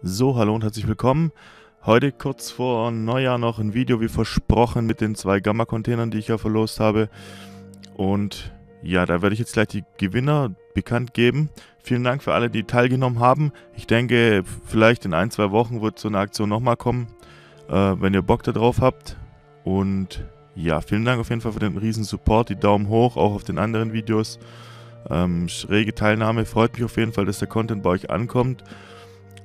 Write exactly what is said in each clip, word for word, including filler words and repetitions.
So, hallo und herzlich willkommen. Heute kurz vor Neujahr noch ein Video, wie versprochen, mit den zwei Gamma-Containern, die ich ja verlost habe. Und ja, da werde ich jetzt gleich die Gewinner bekannt geben. Vielen Dank für alle, die teilgenommen haben. Ich denke, vielleicht in ein, zwei Wochen wird so eine Aktion nochmal kommen, äh, wenn ihr Bock da drauf habt. Und ja, vielen Dank auf jeden Fall für den riesen Support, die Daumen hoch, auch auf den anderen Videos. Ähm, schräge Teilnahme, freut mich auf jeden Fall, dass der Content bei euch ankommt.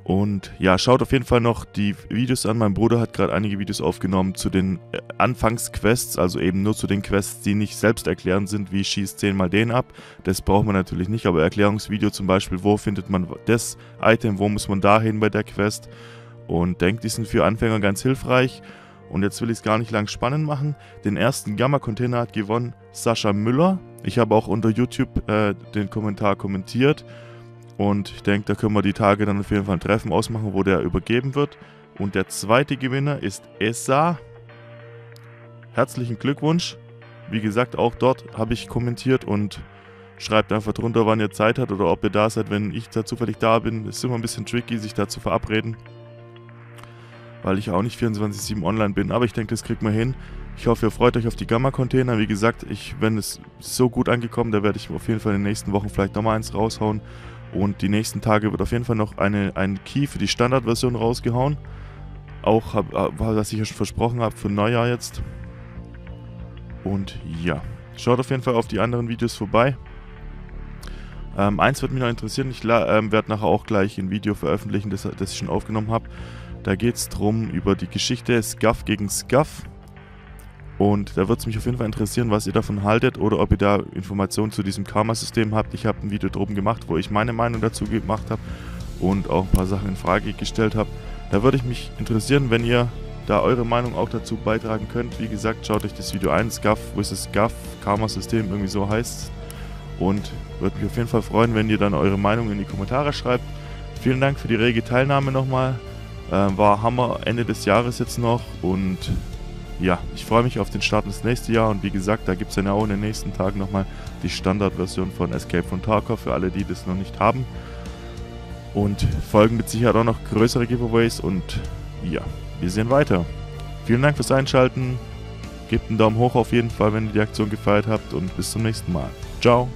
Und ja, schaut auf jeden Fall noch die Videos an. Mein Bruder hat gerade einige Videos aufgenommen zu den Anfangsquests, also eben nur zu den Quests, die nicht selbsterklärend sind, wie schießt zehn mal den ab. Das braucht man natürlich nicht, aber Erklärungsvideo zum Beispiel, wo findet man das Item, wo muss man dahin bei der Quest. Und denkt, die sind für Anfänger ganz hilfreich. Und jetzt will ich es gar nicht lang spannend machen. Den ersten Gamma-Container hat gewonnen Sascha Müller. Ich habe auch unter YouTube äh, den Kommentar kommentiert. Und ich denke, da können wir die Tage dann auf jeden Fall ein Treffen ausmachen, wo der übergeben wird. Und der zweite Gewinner ist Essa. Herzlichen Glückwunsch. Wie gesagt, auch dort habe ich kommentiert und schreibt einfach drunter, wann ihr Zeit habt oder ob ihr da seid, wenn ich da zufällig da bin. Es ist immer ein bisschen tricky, sich da zu verabreden, weil ich auch nicht vierundzwanzig sieben online bin. Aber ich denke, das kriegt man hin. Ich hoffe, ihr freut euch auf die Gamma-Container. Wie gesagt, ich, wenn es so gut angekommen, da werde ich auf jeden Fall in den nächsten Wochen vielleicht nochmal eins raushauen. Und die nächsten Tage wird auf jeden Fall noch eine, ein Key für die Standardversion rausgehauen. Auch, was ich ja schon versprochen habe, für Neujahr jetzt. Und ja, schaut auf jeden Fall auf die anderen Videos vorbei. Ähm, eins wird mich noch interessieren, ich ähm, werde nachher auch gleich ein Video veröffentlichen, das, das ich schon aufgenommen habe. Da geht es darum, über die Geschichte Scuff gegen Scuff. Und da würde es mich auf jeden Fall interessieren, was ihr davon haltet oder ob ihr da Informationen zu diesem Karma-System habt. Ich habe ein Video drum gemacht, wo ich meine Meinung dazu gemacht habe und auch ein paar Sachen in Frage gestellt habe. Da würde ich mich interessieren, wenn ihr da eure Meinung auch dazu beitragen könnt. Wie gesagt, schaut euch das Video ein, Scuff versus. Scuff, Karma-System, irgendwie so heißt es. Und würde mich auf jeden Fall freuen, wenn ihr dann eure Meinung in die Kommentare schreibt. Vielen Dank für die rege Teilnahme nochmal. Äh, war Hammer Ende des Jahres jetzt noch und... ja, ich freue mich auf den Start ins nächste Jahr und wie gesagt, da gibt es ja auch in den nächsten Tagen nochmal die Standardversion von Escape from Tarkov für alle, die das noch nicht haben. Und folgen mit Sicherheit auch noch größere Giveaways und ja, wir sehen weiter. Vielen Dank fürs Einschalten, gebt einen Daumen hoch auf jeden Fall, wenn ihr die Aktion gefeiert habt und bis zum nächsten Mal. Ciao!